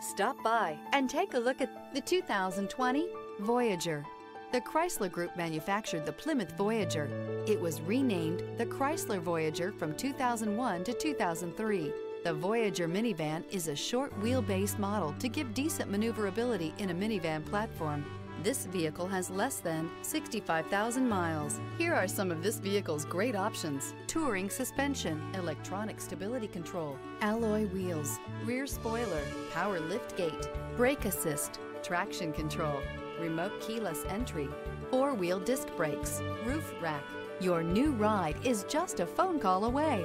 Stop by and take a look at the 2020 Voyager. The Chrysler Group manufactured the Plymouth Voyager. It was renamed the Chrysler Voyager from 2001 to 2003. The Voyager minivan is a short wheelbase model to give decent maneuverability in a minivan platform. This vehicle has less than 65,000 miles. Here are some of this vehicle's great options: touring suspension, electronic stability control, alloy wheels, rear spoiler, power liftgate, brake assist, traction control, remote keyless entry, four-wheel disc brakes, roof rack. Your new ride is just a phone call away.